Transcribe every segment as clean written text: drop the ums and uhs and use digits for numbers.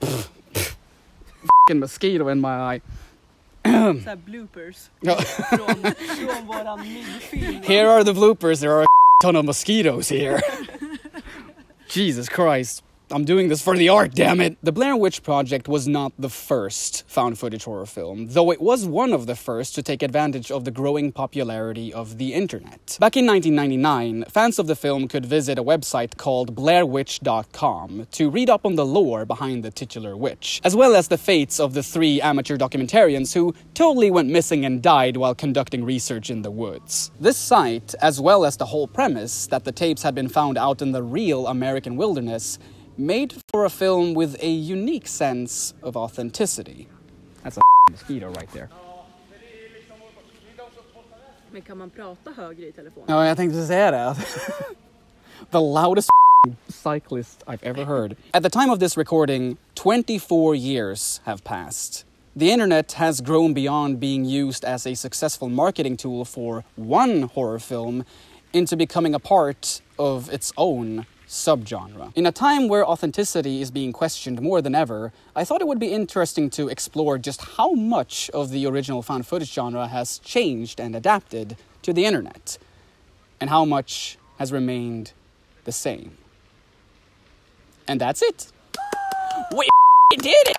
F***ing mosquito in my eye. Såhär bloopers från våran nyfilm. Here are the bloopers, there are a ton of mosquitoes here. Jesus Christ, I'm doing this for the art, damn it! The Blair Witch Project was not the first found footage horror film, though it was one of the first to take advantage of the growing popularity of the internet. Back in 1999, fans of the film could visit a website called BlairWitch.com to read up on the lore behind the titular witch, as well as the fates of the three amateur documentarians who totally went missing and died while conducting research in the woods. This site, as well as the whole premise that the tapes had been found out in the real American wilderness, made for a film with a unique sense of authenticity. That's a mosquito right there. Men kan man prata högre I telefonen? No, I think this is it. The loudest cyclist I've ever heard. At the time of this recording, 24 years have passed. The internet has grown beyond being used as a successful marketing tool for one horror film into becoming a part of its own subgenre. In a time where authenticity is being questioned more than ever, I thought it would be interesting to explore just how much of the original found footage genre has changed and adapted to the internet, and how much has remained the same. And that's it. We did it!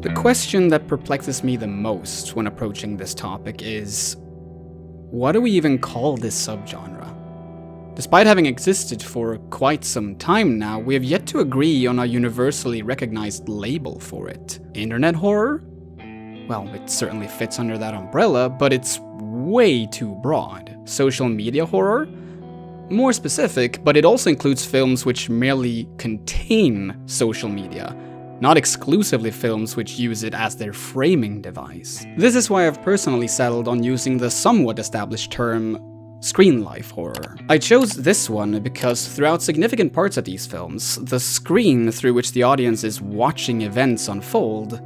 The question that perplexes me the most when approaching this topic is, what do we even call this subgenre? Despite having existed for quite some time now, we have yet to agree on a universally recognized label for it. Internet horror? Well, it certainly fits under that umbrella, but it's way too broad. Social media horror? More specific, but it also includes films which merely contain social media, not exclusively films which use it as their framing device. This is why I've personally settled on using the somewhat established term screenlife horror. I chose this one because throughout significant parts of these films, the screen through which the audience is watching events unfold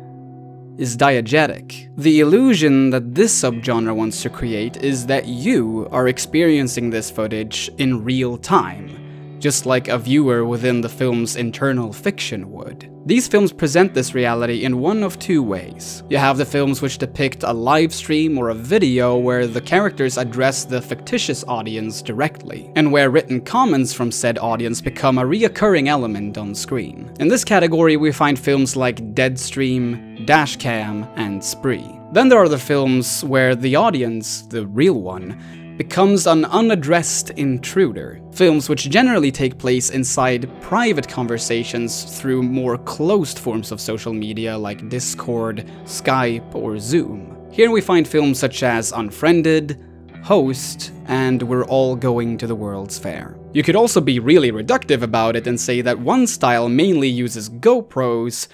is diegetic. The illusion that this subgenre wants to create is that you are experiencing this footage in real time, just like a viewer within the film's internal fiction would. These films present this reality in one of two ways. You have the films which depict a live stream or a video where the characters address the fictitious audience directly, and where written comments from said audience become a reoccurring element on screen. In this category, we find films like Deadstream, Dashcam, and Spree. Then there are the films where the audience, the real one, becomes an unaddressed intruder. Films which generally take place inside private conversations through more closed forms of social media like Discord, Skype, or Zoom. Here we find films such as Unfriended, Host, and We're All Going to the World's Fair. You could also be really reductive about it and say that one style mainly uses GoPros,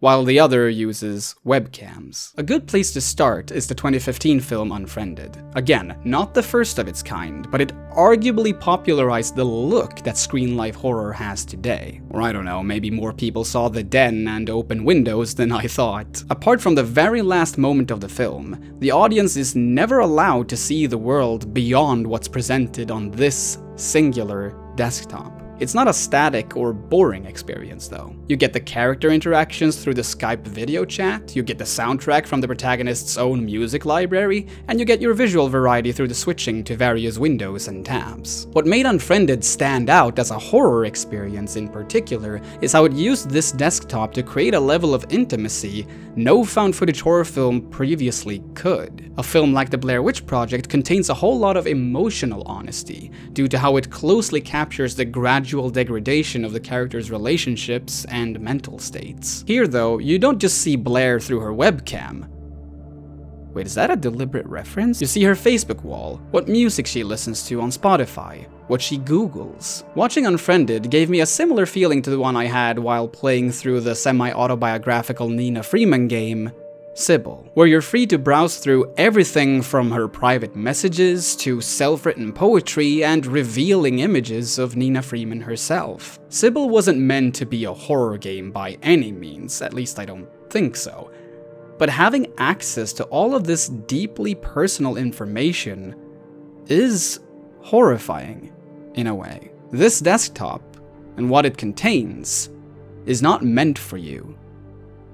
while the other uses webcams. A good place to start is the 2015 film Unfriended. Again, not the first of its kind, but it arguably popularized the look that screenlife horror has today. Or I don't know, maybe more people saw the den and open windows than I thought. Apart from the very last moment of the film, the audience is never allowed to see the world beyond what's presented on this singular desktop. It's not a static or boring experience, though. You get the character interactions through the Skype video chat, you get the soundtrack from the protagonist's own music library, and you get your visual variety through the switching to various windows and tabs. What made Unfriended stand out as a horror experience in particular is how it used this desktop to create a level of intimacy no found footage horror film previously could. A film like The Blair Witch Project contains a whole lot of emotional honesty, due to how it closely captures the gradual degradation of the character's relationships and mental states. Here, though, you don't just see Blair through her webcam. Wait, is that a deliberate reference? You see her Facebook wall, what music she listens to on Spotify, what she Googles. Watching Unfriended gave me a similar feeling to the one I had while playing through the semi-autobiographical Nina Freeman game, Sybil, where you're free to browse through everything from her private messages to self-written poetry and revealing images of Nina Freeman herself. Sybil wasn't meant to be a horror game by any means, at least I don't think so. But having access to all of this deeply personal information is horrifying in a way. This desktop and what it contains is not meant for you.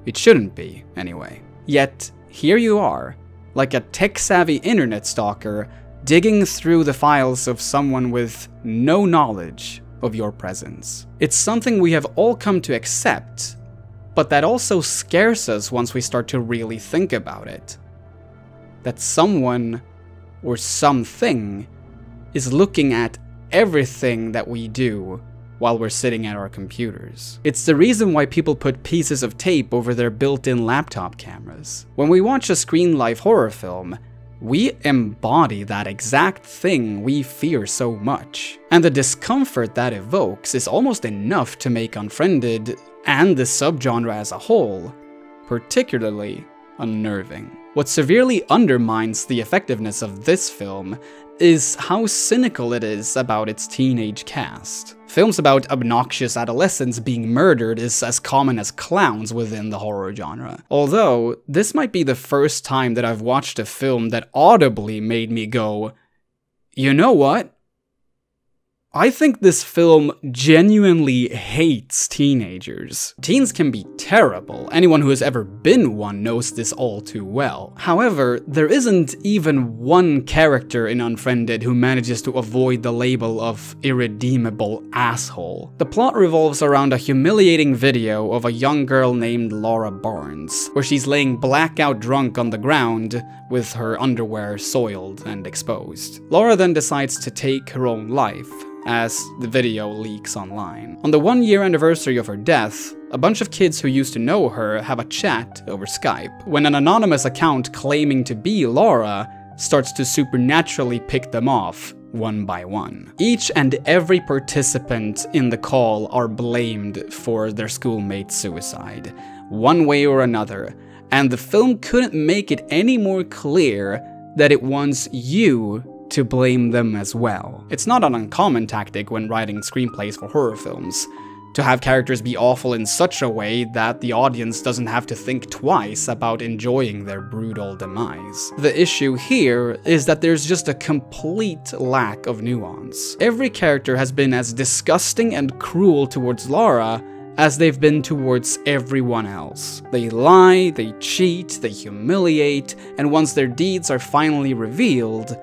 It shouldn't be, anyway. Yet, here you are, like a tech-savvy internet stalker, digging through the files of someone with no knowledge of your presence. It's something we have all come to accept, but that also scares us once we start to really think about it. That someone, or something, is looking at everything that we do while we're sitting at our computers. It's the reason why people put pieces of tape over their built-in laptop cameras. When we watch a screenlife horror film, we embody that exact thing we fear so much. And the discomfort that evokes is almost enough to make Unfriended, and the subgenre as a whole, particularly unnerving. What severely undermines the effectiveness of this film is how cynical it is about its teenage cast. Films about obnoxious adolescents being murdered is as common as clowns within the horror genre. Although, this might be the first time that I've watched a film that audibly made me go, you know what? I think this film genuinely hates teenagers. Teens can be terrible. Anyone who has ever been one knows this all too well. However, there isn't even one character in Unfriended who manages to avoid the label of irredeemable asshole. The plot revolves around a humiliating video of a young girl named Laura Barnes, where she's laying blackout drunk on the ground with her underwear soiled and exposed. Laura then decides to take her own life, as the video leaks online. On the 1-year anniversary of her death, a bunch of kids who used to know her have a chat over Skype, when an anonymous account claiming to be Laura starts to supernaturally pick them off one by one. Each and every participant in the call are blamed for their schoolmate's suicide, one way or another, and the film couldn't make it any more clear that it wants you to blame them as well. It's not an uncommon tactic when writing screenplays for horror films, to have characters be awful in such a way that the audience doesn't have to think twice about enjoying their brutal demise. The issue here is that there's just a complete lack of nuance. Every character has been as disgusting and cruel towards Laura as they've been towards everyone else. They lie, they cheat, they humiliate, and once their deeds are finally revealed,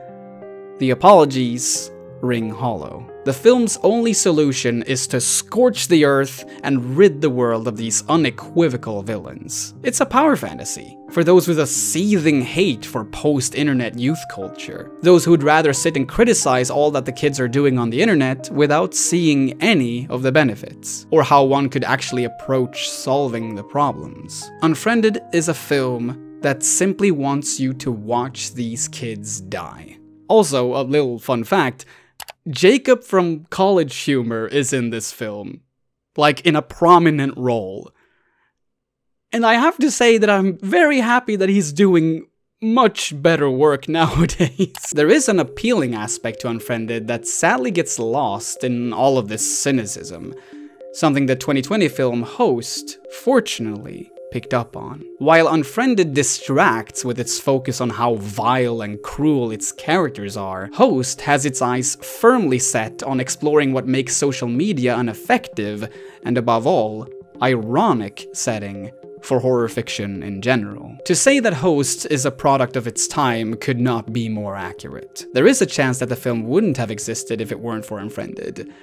the apologies ring hollow. The film's only solution is to scorch the earth and rid the world of these unequivocal villains. It's a power fantasy for those with a seething hate for post-internet youth culture. Those who'd rather sit and criticize all that the kids are doing on the internet without seeing any of the benefits, or how one could actually approach solving the problems. Unfriended is a film that simply wants you to watch these kids die. Also, a little fun fact, Jacob from College Humor is in this film, like in a prominent role. And I have to say that I'm very happy that he's doing much better work nowadays. There is an appealing aspect to Unfriended that sadly gets lost in all of this cynicism, something the 2020 film Host, fortunately, picked up on. While Unfriended distracts with its focus on how vile and cruel its characters are, Host has its eyes firmly set on exploring what makes social media an effective, and above all, ironic setting for horror fiction in general. To say that Host is a product of its time could not be more accurate. There is a chance that the film wouldn't have existed if it weren't for Unfriended.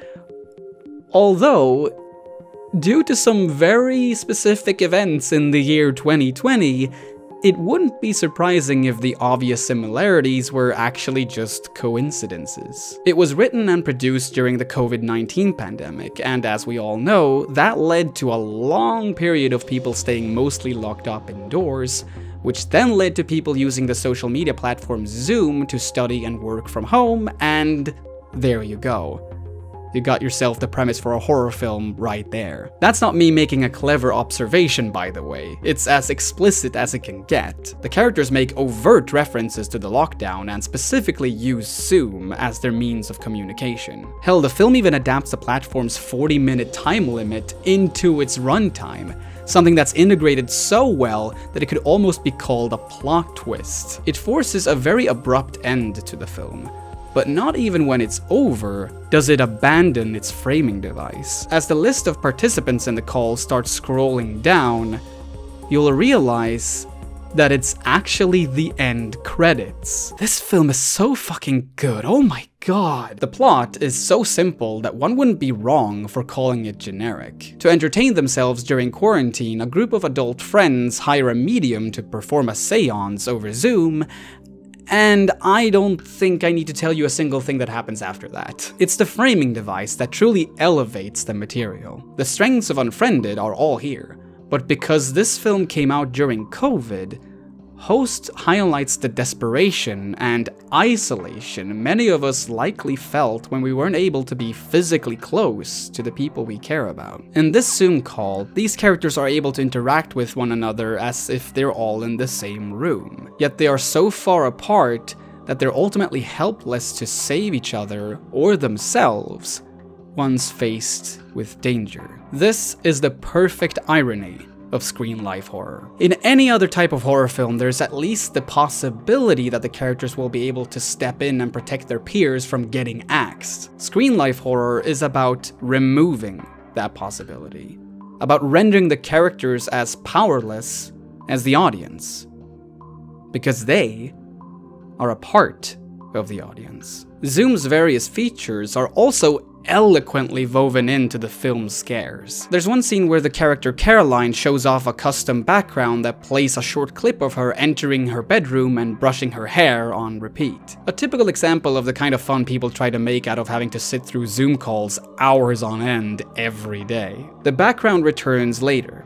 Although, due to some very specific events in the year 2020, it wouldn't be surprising if the obvious similarities were actually just coincidences. It was written and produced during the COVID-19 pandemic, and as we all know, that led to a long period of people staying mostly locked up indoors, which then led to people using the social media platform Zoom to study and work from home, and there you go. You got yourself the premise for a horror film right there. That's not me making a clever observation, by the way. It's as explicit as it can get. The characters make overt references to the lockdown and specifically use Zoom as their means of communication. Hell, the film even adapts the platform's 40-minute time limit into its runtime. Something that's integrated so well that it could almost be called a plot twist. It forces a very abrupt end to the film. But not even when it's over does it abandon its framing device. As the list of participants in the call starts scrolling down, you'll realize that it's actually the end credits. This film is so fucking good, oh my god. The plot is so simple that one wouldn't be wrong for calling it generic. To entertain themselves during quarantine, a group of adult friends hire a medium to perform a seance over Zoom, and I don't think I need to tell you a single thing that happens after that. It's the framing device that truly elevates the material. The strengths of Unfriended are all here. But because this film came out during COVID, Host highlights the desperation and isolation many of us likely felt when we weren't able to be physically close to the people we care about. In this Zoom call, these characters are able to interact with one another as if they're all in the same room. Yet they are so far apart that they're ultimately helpless to save each other or themselves once faced with danger. This is the perfect irony of screenlife horror. In any other type of horror film, there's at least the possibility that the characters will be able to step in and protect their peers from getting axed. Screenlife horror is about removing that possibility, about rendering the characters as powerless as the audience, because they are a part of the audience. Zoom's various features are also eloquently woven into the film's scares. There's one scene where the character Caroline shows off a custom background that plays a short clip of her entering her bedroom and brushing her hair on repeat. A typical example of the kind of fun people try to make out of having to sit through Zoom calls hours on end every day. The background returns later,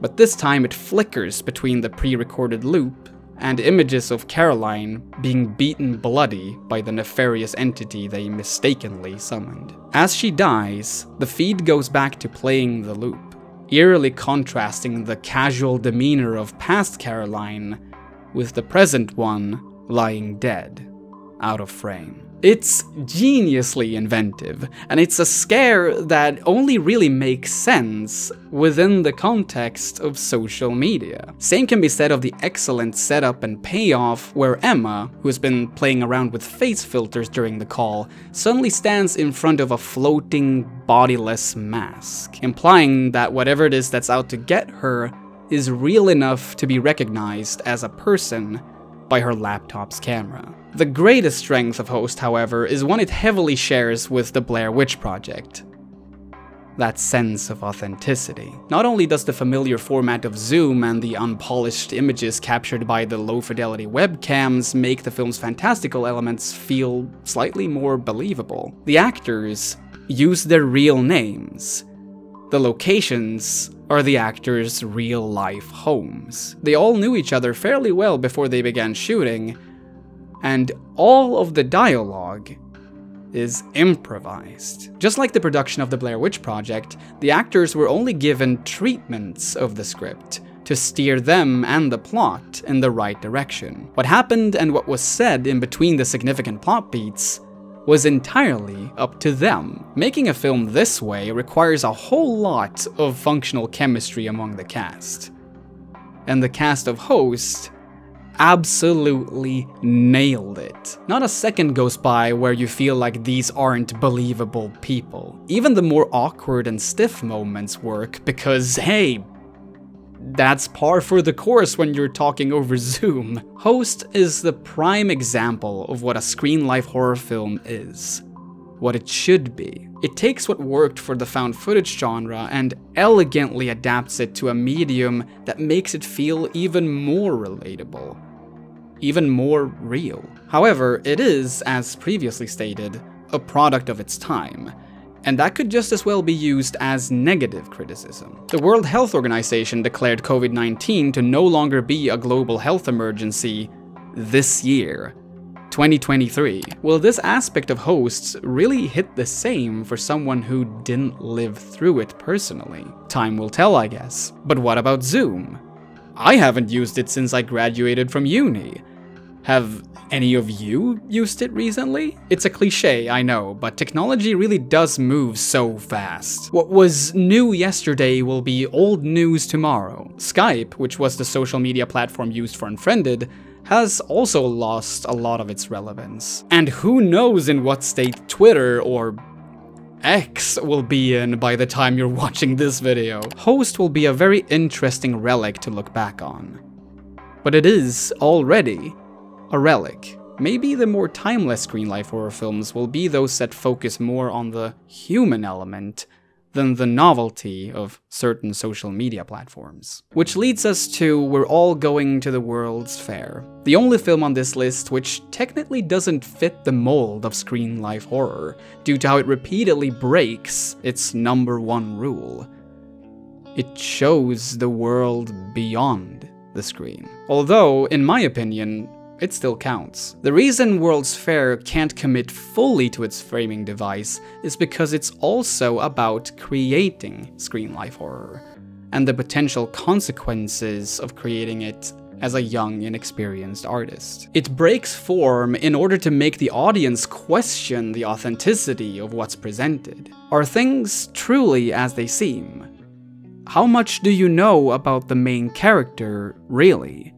but this time it flickers between the pre-recorded loop and images of Caroline being beaten bloody by the nefarious entity they mistakenly summoned. As she dies, the feed goes back to playing the loop, eerily contrasting the casual demeanor of past Caroline with the present one lying dead, out of frame. It's geniusly inventive, and it's a scare that only really makes sense within the context of social media. Same can be said of the excellent setup and payoff where Emma, who's been playing around with face filters during the call, suddenly stands in front of a floating, bodiless mask, implying that whatever it is that's out to get her is real enough to be recognized as a person by her laptop's camera. The greatest strength of Host, however, is one it heavily shares with The Blair Witch Project. That sense of authenticity. Not only does the familiar format of Zoom and the unpolished images captured by the low-fidelity webcams make the film's fantastical elements feel slightly more believable, the actors use their real names. The locations are the actors' real-life homes. They all knew each other fairly well before they began shooting, and all of the dialogue is improvised. Just like the production of The Blair Witch Project, the actors were only given treatments of the script to steer them and the plot in the right direction. What happened and what was said in between the significant plot beats was entirely up to them. Making a film this way requires a whole lot of functional chemistry among the cast. And the cast of Host absolutely nailed it. Not a second goes by where you feel like these aren't believable people. Even the more awkward and stiff moments work because, hey, that's par for the course when you're talking over Zoom. Host is the prime example of what a screenlife horror film is. What it should be. It takes what worked for the found footage genre and elegantly adapts it to a medium that makes it feel even more relatable, even more real. However, it is, as previously stated, a product of its time, and that could just as well be used as negative criticism. The World Health Organization declared COVID-19 to no longer be a global health emergency this year, 2023. Will this aspect of Hosts really hit the same for someone who didn't live through it personally? Time will tell, I guess. But what about Zoom? I haven't used it since I graduated from uni. Have any of you used it recently? It's a cliche, I know, but technology really does move so fast. What was new yesterday will be old news tomorrow. Skype, which was the social media platform used for Unfriended, has also lost a lot of its relevance. And who knows in what state Twitter or X will be in by the time you're watching this video. Host will be a very interesting relic to look back on. But it is already a relic. Maybe the more timeless screenlife horror films will be those that focus more on the human element than the novelty of certain social media platforms. Which leads us to We're All Going to the World's Fair, the only film on this list which technically doesn't fit the mold of screenlife horror, due to how it repeatedly breaks its #1 rule. It shows the world beyond the screen. Although, in my opinion, it still counts. The reason World's Fair can't commit fully to its framing device is because it's also about creating screenlife horror, and the potential consequences of creating it as a young, inexperienced artist. It breaks form in order to make the audience question the authenticity of what's presented. Are things truly as they seem? How much do you know about the main character, really?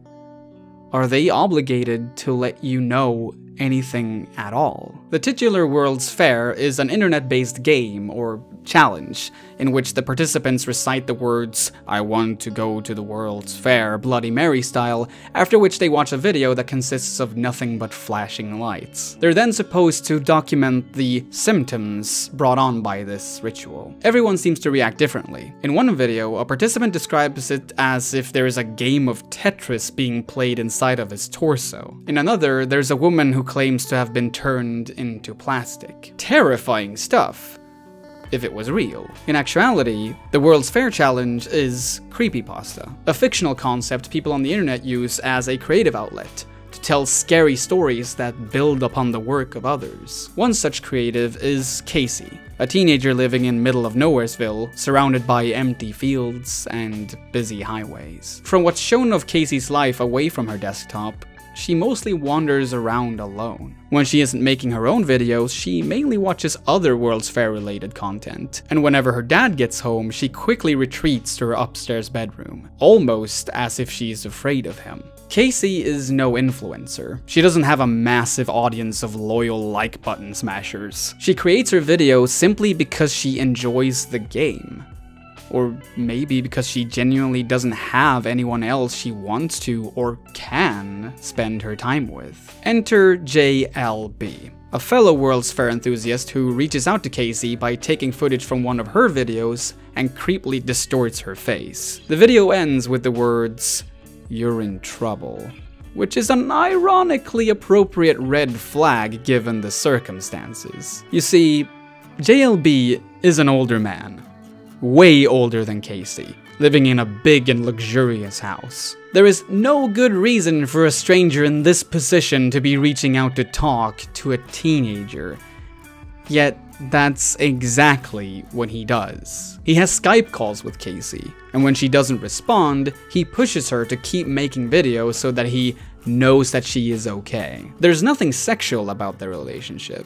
Are they obligated to let you know anything at all? The titular World's Fair is an internet-based game, or challenge, in which the participants recite the words "I want to go to the World's Fair" Bloody Mary style, after which they watch a video that consists of nothing but flashing lights. They're then supposed to document the symptoms brought on by this ritual. Everyone seems to react differently. In one video, a participant describes it as if there is a game of Tetris being played inside of his torso. In another, there's a woman who claims to have been turned into plastic. Terrifying stuff, if it was real. In actuality, the World's Fair challenge is Creepypasta, a fictional concept people on the internet use as a creative outlet to tell scary stories that build upon the work of others. One such creative is Casey, a teenager living in middle of Nowheresville, surrounded by empty fields and busy highways. From what's shown of Casey's life away from her desktop, she mostly wanders around alone. When she isn't making her own videos, she mainly watches other World's Fair-related content, and whenever her dad gets home, she quickly retreats to her upstairs bedroom, almost as if she's afraid of him. Casey is no influencer. She doesn't have a massive audience of loyal like button smashers. She creates her videos simply because she enjoys the game. Or maybe because she genuinely doesn't have anyone else she wants to or can spend her time with. Enter JLB, a fellow World's Fair enthusiast who reaches out to Casey by taking footage from one of her videos and creepily distorts her face. The video ends with the words, "You're in trouble," which is an ironically appropriate red flag given the circumstances. You see, JLB is an older man. Way older than Casey, living in a big and luxurious house. There is no good reason for a stranger in this position to be reaching out to talk to a teenager. Yet, that's exactly what he does. He has Skype calls with Casey, and when she doesn't respond, he pushes her to keep making videos so that he knows that she is okay. There's nothing sexual about their relationship.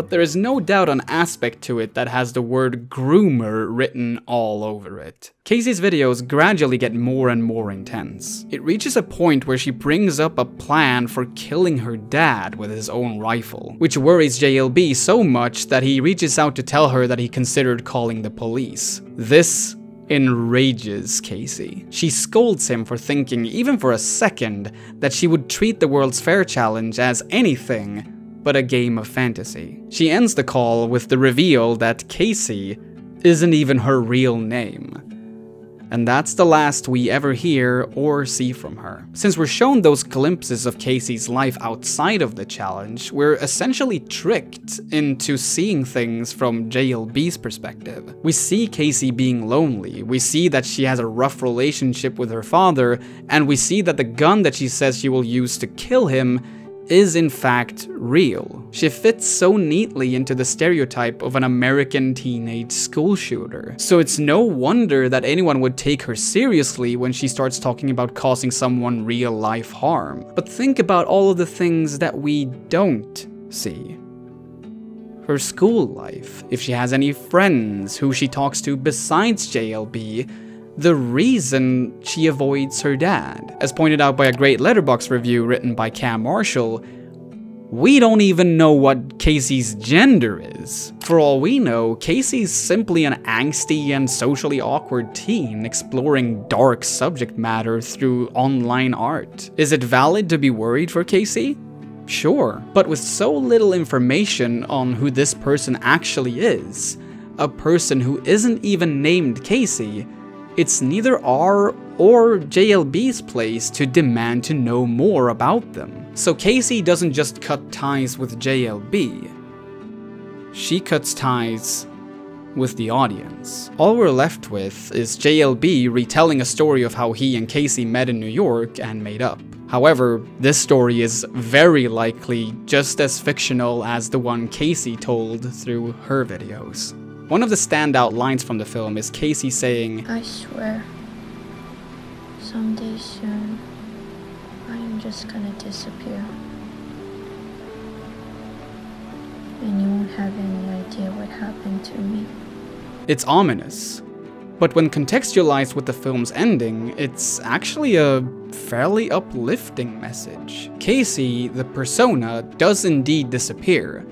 But there is no doubt an aspect to it that has the word groomer written all over it. Casey's videos gradually get more and more intense. It reaches a point where she brings up a plan for killing her dad with his own rifle, which worries JLB so much that he reaches out to tell her that he considered calling the police. This enrages Casey. She scolds him for thinking, even for a second, that she would treat the World's Fair challenge as anything but a game of fantasy. She ends the call with the reveal that Casey isn't even her real name. And that's the last we ever hear or see from her. Since we're shown those glimpses of Casey's life outside of the challenge, we're essentially tricked into seeing things from JLB's perspective. We see Casey being lonely, we see that she has a rough relationship with her father, and we see that the gun that she says she will use to kill him is in fact real. She fits so neatly into the stereotype of an American teenage school shooter, so it's no wonder that anyone would take her seriously when she starts talking about causing someone real life harm. But think about all of the things that we don't see. Her school life, if she has any friends, who she talks to besides JLB, the reason she avoids her dad. As pointed out by a great Letterboxd review written by Cam Marshall, we don't even know what Casey's gender is. For all we know, Casey's simply an angsty and socially awkward teen exploring dark subject matter through online art. Is it valid to be worried for Casey? Sure, but with so little information on who this person actually is, a person who isn't even named Casey, it's neither our or JLB's place to demand to know more about them. So Casey doesn't just cut ties with JLB, she cuts ties with the audience. All we're left with is JLB retelling a story of how he and Casey met in New York and made up. However, this story is very likely just as fictional as the one Casey told through her videos. One of the standout lines from the film is Casey saying, I swear, someday soon, I am just gonna disappear. And you won't have any idea what happened to me. It's ominous. But when contextualized with the film's ending, it's actually a fairly uplifting message. Casey, the persona, does indeed disappear,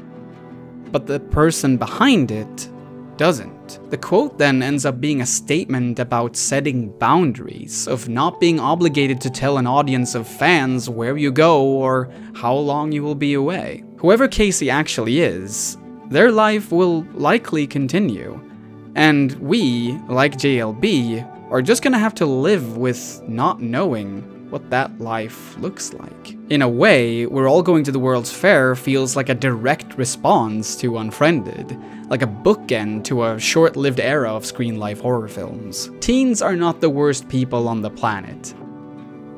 but the person behind it doesn't. The quote then ends up being a statement about setting boundaries, of not being obligated to tell an audience of fans where you go or how long you will be away. Whoever Casey actually is, their life will likely continue. And we, like JLB, are just gonna have to live with not knowing what that life looks like. In a way, We're All Going to the World's Fair feels like a direct response to Unfriended, like a bookend to a short-lived era of screenlife horror films. Teens are not the worst people on the planet.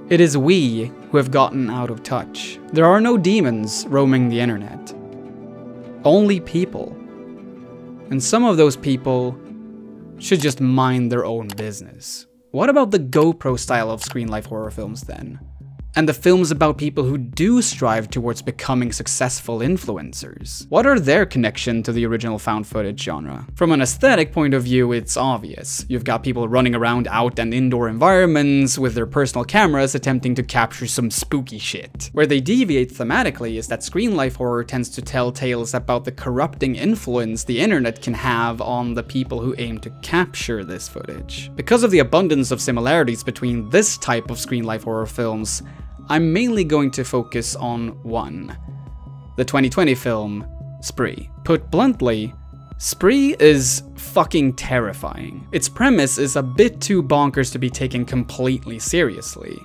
It is we who have gotten out of touch. There are no demons roaming the internet, only people. And some of those people should just mind their own business. What about the GoPro style of screenlife horror films then? And the films about people who do strive towards becoming successful influencers? What are their connection to the original found footage genre? From an aesthetic point of view, it's obvious. You've got people running around out and indoor environments with their personal cameras attempting to capture some spooky shit. Where they deviate thematically is that screenlife horror tends to tell tales about the corrupting influence the internet can have on the people who aim to capture this footage. Because of the abundance of similarities between this type of screenlife horror films, I'm mainly going to focus on one, the 2020 film, Spree. Put bluntly, Spree is fucking terrifying. Its premise is a bit too bonkers to be taken completely seriously,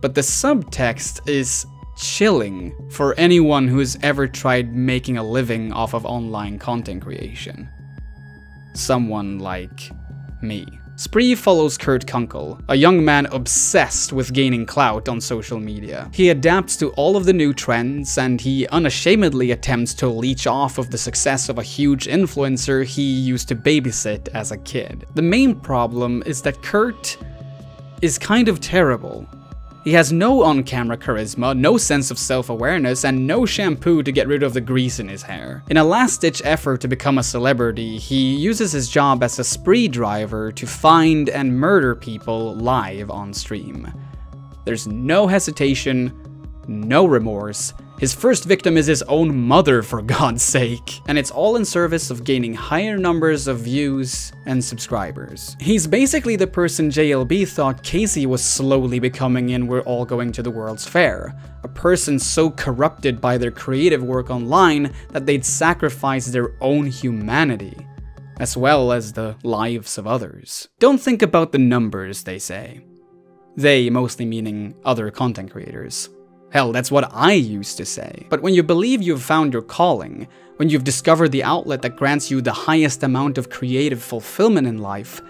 but the subtext is chilling for anyone who's ever tried making a living off of online content creation. Someone like me. Spree follows Kurt Kunkel, a young man obsessed with gaining clout on social media. He adapts to all of the new trends, and he unashamedly attempts to leech off of the success of a huge influencer he used to babysit as a kid. The main problem is that Kurt is kind of terrible. He has no on-camera charisma, no sense of self-awareness, and no shampoo to get rid of the grease in his hair. In a last-ditch effort to become a celebrity, he uses his job as a spree driver to find and murder people live on stream. There's no hesitation, no remorse. His first victim is his own mother, for God's sake. And it's all in service of gaining higher numbers of views and subscribers. He's basically the person JLB thought Casey was slowly becoming in We're All Going to the World's Fair. A person so corrupted by their creative work online that they'd sacrifice their own humanity, as well as the lives of others. Don't think about the numbers, they say. They mostly meaning other content creators. Hell, that's what I used to say. But when you believe you've found your calling, when you've discovered the outlet that grants you the highest amount of creative fulfillment in life,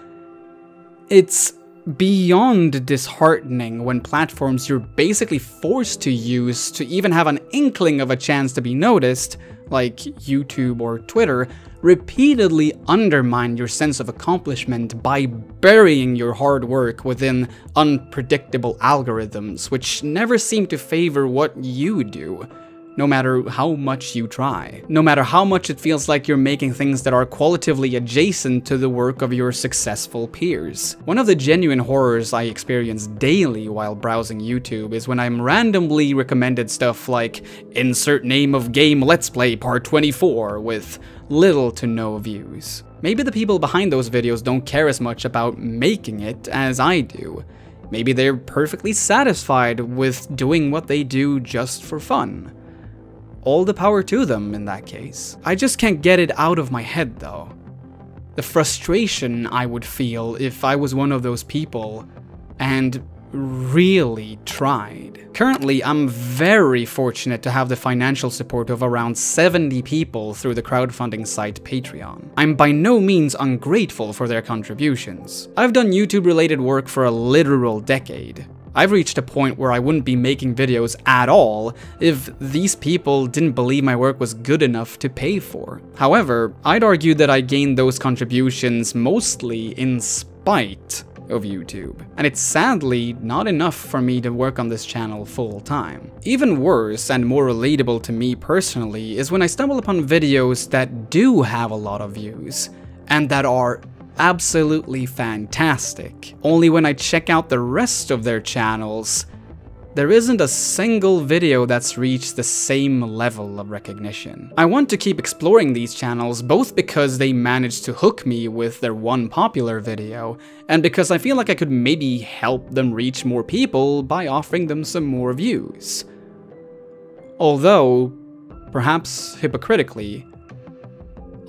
it's beyond disheartening when platforms you're basically forced to use to even have an inkling of a chance to be noticed, like YouTube or Twitter, repeatedly undermine your sense of accomplishment by burying your hard work within unpredictable algorithms, which never seem to favor what you do, no matter how much you try. No matter how much it feels like you're making things that are qualitatively adjacent to the work of your successful peers. One of the genuine horrors I experience daily while browsing YouTube is when I'm randomly recommended stuff like insert name of game Let's Play Part 24 with little to no views. Maybe the people behind those videos don't care as much about making it as I do. Maybe they're perfectly satisfied with doing what they do just for fun. All the power to them in that case. I just can't get it out of my head though. The frustration I would feel if I was one of those people and really tried. Currently, I'm very fortunate to have the financial support of around 70 people through the crowdfunding site Patreon. I'm by no means ungrateful for their contributions. I've done YouTube-related work for a literal decade. I've reached a point where I wouldn't be making videos at all if these people didn't believe my work was good enough to pay for. However, I'd argue that I gained those contributions mostly in spite of YouTube, and it's sadly not enough for me to work on this channel full time. Even worse, and more relatable to me personally, is when I stumble upon videos that do have a lot of views, and that are absolutely fantastic. Only when I check out the rest of their channels, there isn't a single video that's reached the same level of recognition. I want to keep exploring these channels both because they managed to hook me with their one popular video, and because I feel like I could maybe help them reach more people by offering them some more views. Although, perhaps hypocritically,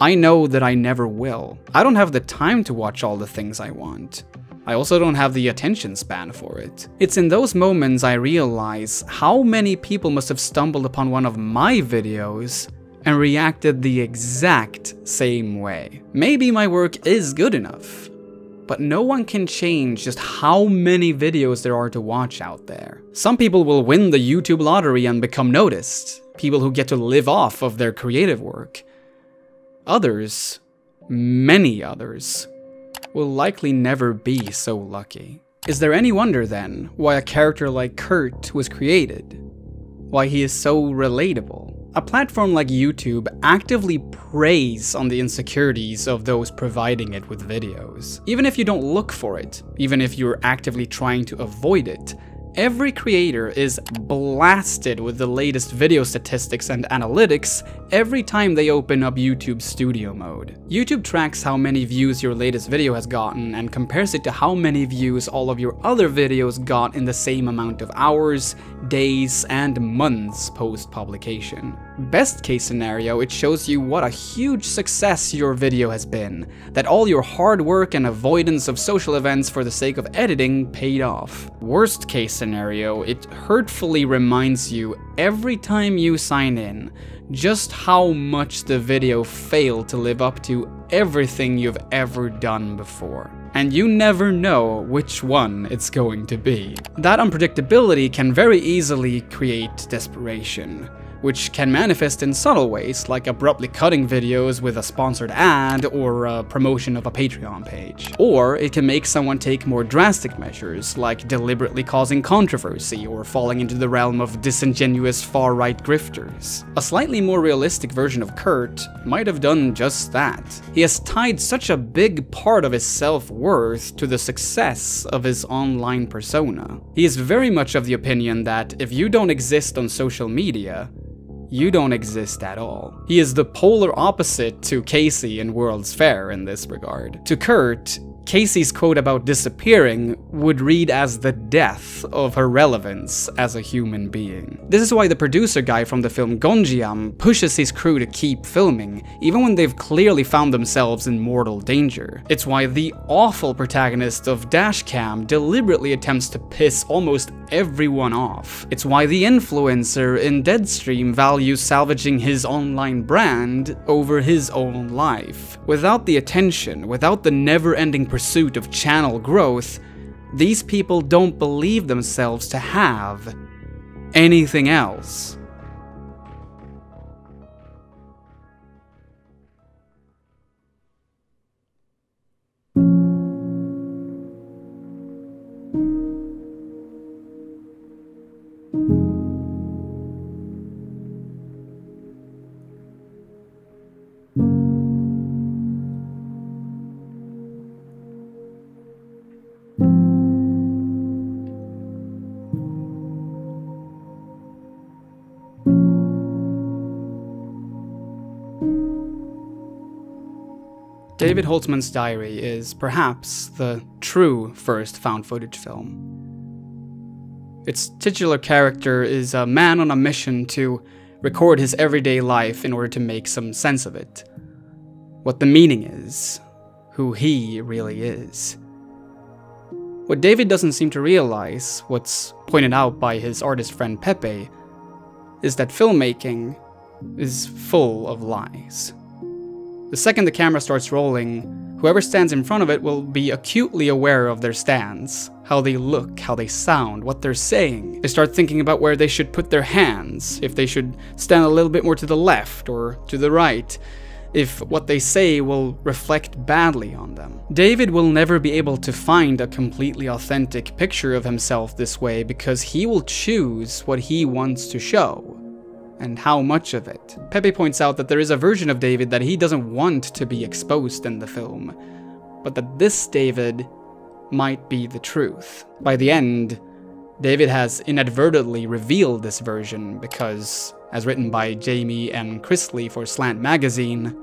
I know that I never will. I don't have the time to watch all the things I want. I also don't have the attention span for it. It's in those moments I realize how many people must have stumbled upon one of my videos and reacted the exact same way. Maybe my work is good enough, but no one can change just how many videos there are to watch out there. Some people will win the YouTube lottery and become noticed, people who get to live off of their creative work. Others, many others, will likely never be so lucky. Is there any wonder then why a character like Kurt was created? Why he is so relatable? A platform like YouTube actively preys on the insecurities of those providing it with videos. Even if you don't look for it, even if you're actively trying to avoid it, every creator is blasted with the latest video statistics and analytics every time they open up YouTube Studio mode. YouTube tracks how many views your latest video has gotten and compares it to how many views all of your other videos got in the same amount of hours, days, and months post-publication. Best case scenario, it shows you what a huge success your video has been, that all your hard work and avoidance of social events for the sake of editing paid off. Worst case scenario, it hurtfully reminds you every time you sign in just how much the video failed to live up to everything you've ever done before. And you never know which one it's going to be. That unpredictability can very easily create desperation, which can manifest in subtle ways, like abruptly cutting videos with a sponsored ad or a promotion of a Patreon page. Or it can make someone take more drastic measures, like deliberately causing controversy or falling into the realm of disingenuous far-right grifters. A slightly more realistic version of Kurt might have done just that. He has tied such a big part of his self-worth to the success of his online persona. He is very much of the opinion that if you don't exist on social media, you don't exist at all. He is the polar opposite to Casey in World's Fair in this regard. To Kurt, Casey's quote about disappearing would read as the death of her relevance as a human being. This is why the producer guy from the film Gonjiam pushes his crew to keep filming, even when they've clearly found themselves in mortal danger. It's why the awful protagonist of Dashcam deliberately attempts to piss almost everyone off. It's why the influencer in Deadstream values salvaging his online brand over his own life. Without the attention, without the never-ending pursuit of channel growth, these people don't believe themselves to have anything else. David Holzman's Diary is perhaps the true first found footage film. Its titular character is a man on a mission to record his everyday life in order to make some sense of it. What the meaning is, who he really is. What David doesn't seem to realize, what's pointed out by his artist friend Pepe, is that filmmaking is full of lies. The second the camera starts rolling, whoever stands in front of it will be acutely aware of their stance, how they look, how they sound, what they're saying. They start thinking about where they should put their hands, if they should stand a little bit more to the left or to the right, if what they say will reflect badly on them. David will never be able to find a completely authentic picture of himself this way because he will choose what he wants to show. And how much of it. Pepe points out that there is a version of David that he doesn't want to be exposed in the film, but that this David might be the truth. By the end, David has inadvertently revealed this version because, as written by Jamie M. Chrisley for Slant Magazine,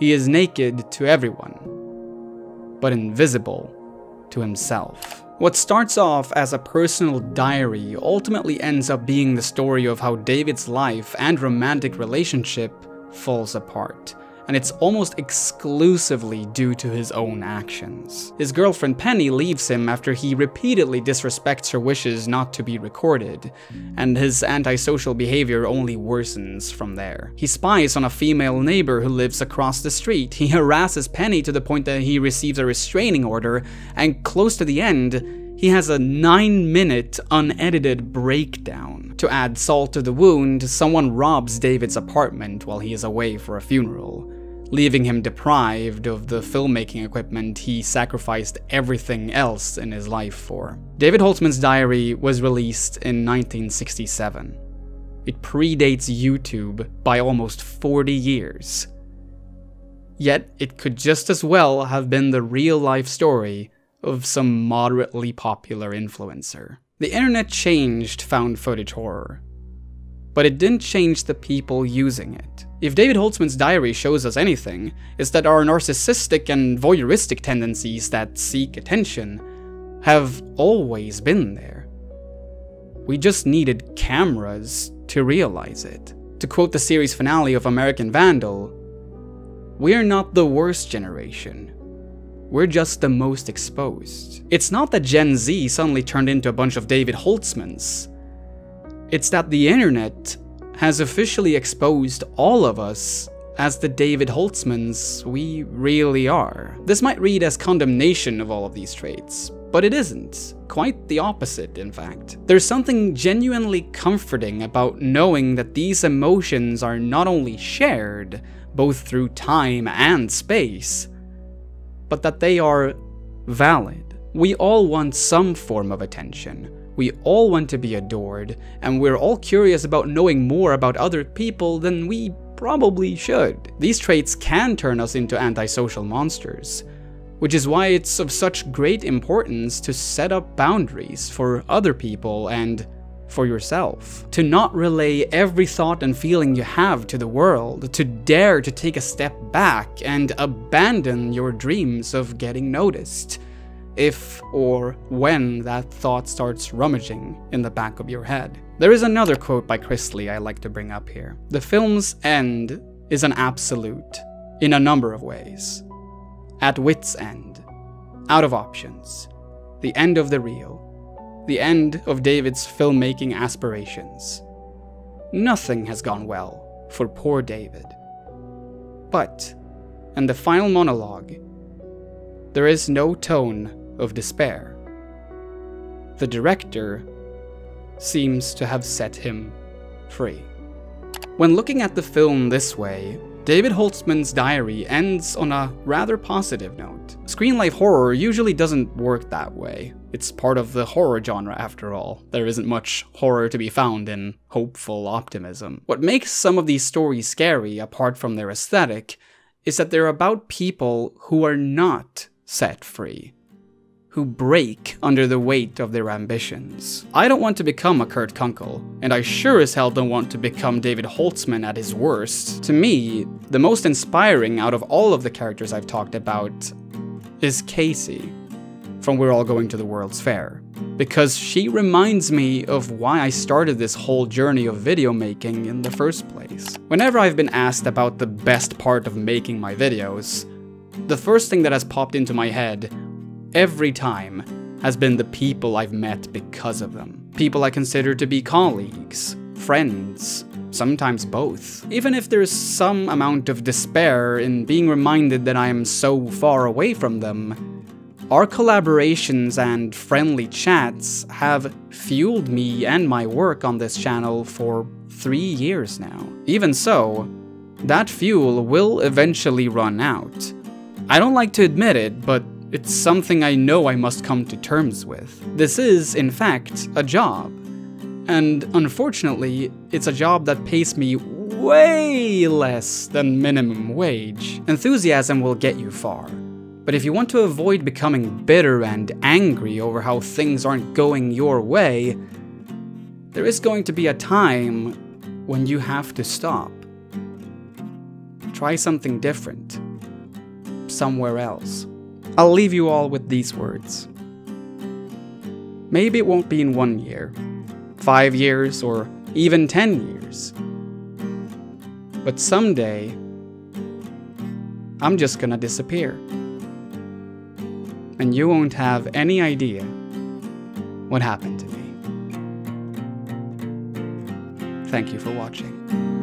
he is naked to everyone, but invisible to himself. What starts off as a personal diary ultimately ends up being the story of how David's life and romantic relationship falls apart, and it's almost exclusively due to his own actions. His girlfriend Penny leaves him after he repeatedly disrespects her wishes not to be recorded, and his antisocial behavior only worsens from there. He spies on a female neighbor who lives across the street. He harasses Penny to the point that he receives a restraining order, and close to the end, he has a 9-minute unedited breakdown. To add salt to the wound, someone robs David's apartment while he is away for a funeral, leaving him deprived of the filmmaking equipment he sacrificed everything else in his life for. David Holzman's Diary was released in 1967. It predates YouTube by almost 40 years. Yet it could just as well have been the real-life story of some moderately popular influencer. The internet changed found footage horror, but it didn't change the people using it. If David Holzman's Diary shows us anything, it's that our narcissistic and voyeuristic tendencies that seek attention have always been there. We just needed cameras to realize it. To quote the series finale of American Vandal, "We're not the worst generation. We're just the most exposed." It's not that Gen Z suddenly turned into a bunch of David Holtzmans. It's that the internet has officially exposed all of us as the David Holtzmans we really are. This might read as condemnation of all of these traits, but it isn't. Quite the opposite, in fact. There's something genuinely comforting about knowing that these emotions are not only shared, both through time and space, but that they are valid. We all want some form of attention. We all want to be adored, and we're all curious about knowing more about other people than we probably should. These traits can turn us into antisocial monsters, which is why it's of such great importance to set up boundaries for other people and for yourself. To not relay every thought and feeling you have to the world, to dare to take a step back and abandon your dreams of getting noticed, if or when that thought starts rummaging in the back of your head. There is another quote by Chris Lee I like to bring up here. "The film's end is an absolute in a number of ways. At wit's end, out of options, the end of the reel, the end of David's filmmaking aspirations. Nothing has gone well for poor David. But, in the final monologue, there is no tone of despair. the director seems to have set him free. When looking at the film this way, David Holzman's Diary ends on a rather positive note. Screenlife horror usually doesn't work that way. It's part of the horror genre after all. There isn't much horror to be found in hopeful optimism. What makes some of these stories scary, apart from their aesthetic, is that they're about people who are not set free, who break under the weight of their ambitions. I don't want to become a Kurt Kunkel, and I sure as hell don't want to become David Holzman at his worst. To me, the most inspiring out of all of the characters I've talked about is Casey from We're All Going to the World's Fair, because she reminds me of why I started this whole journey of video making in the first place. Whenever I've been asked about the best part of making my videos, the first thing that has popped into my head every time has been the people I've met because of them. People I consider to be colleagues, friends, sometimes both. Even if there's some amount of despair in being reminded that I am so far away from them, our collaborations and friendly chats have fueled me and my work on this channel for 3 years now. Even so, that fuel will eventually run out. I don't like to admit it, but it's something I know I must come to terms with. This is, in fact, a job. And unfortunately, it's a job that pays me way less than minimum wage. Enthusiasm will get you far. But if you want to avoid becoming bitter and angry over how things aren't going your way, there is going to be a time when you have to stop. Try something different. Somewhere else. I'll leave you all with these words. Maybe it won't be in 1 year, 5 years, or even 10 years. But someday, I'm just gonna disappear. And you won't have any idea what happened to me. Thank you for watching.